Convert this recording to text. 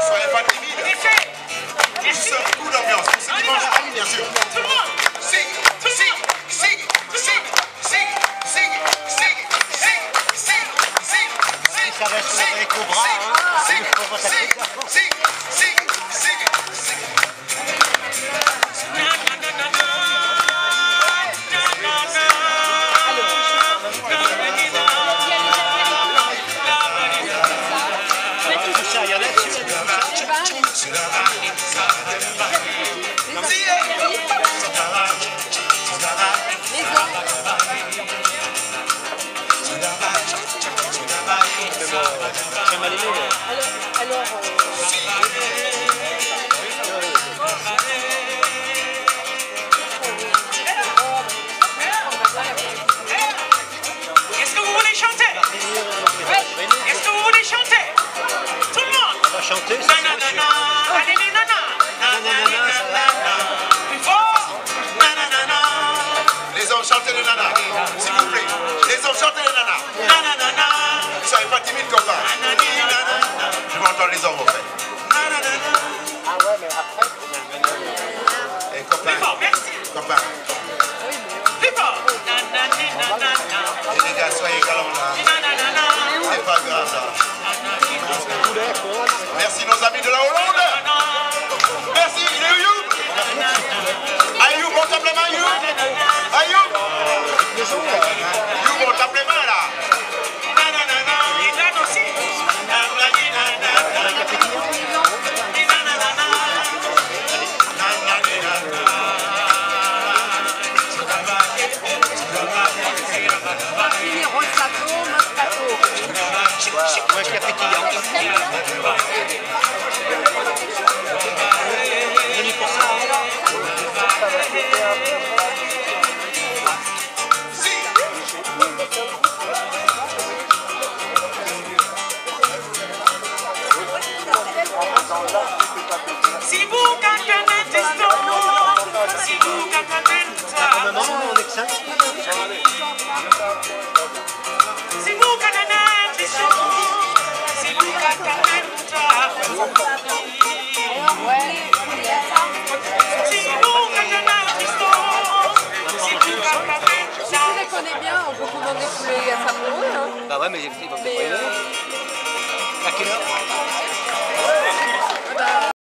Soyez pas timides. Tout ce coup d'ambiance. Pour ceux qui mangent la famille, bien sûr. Tout le monde. Sing, sing, sing, sing, sing, sing, sing, sing, sing, sing, sing. Ça va être avec vos bras. Sing, sing, sing, sing, sing, sing. Est-ce que vous voulez chanter? Est-ce que vous voulez chanter? Tout le monde? On va chanter. Allez les nanas. Les hommes chantent les nanas. S'il vous plaît. Les hommes chantent les nanas. Vous ne soyez pas timide comme ça. Je vais entendre les hommes en fait. Ah ouais, mais après. Et copain. Plus fort, merci. Copain. Plus fort. Et les gars, soyez galants là. C'est pas grave là. Merci nos amis de la Hollande. Merci, il est Ayoub. Ayoub, monte les mains, Ayoub. Ayoub. Ayoub, monte les mains là. Bah ouais, mais il va me déployer. À quelle heure ?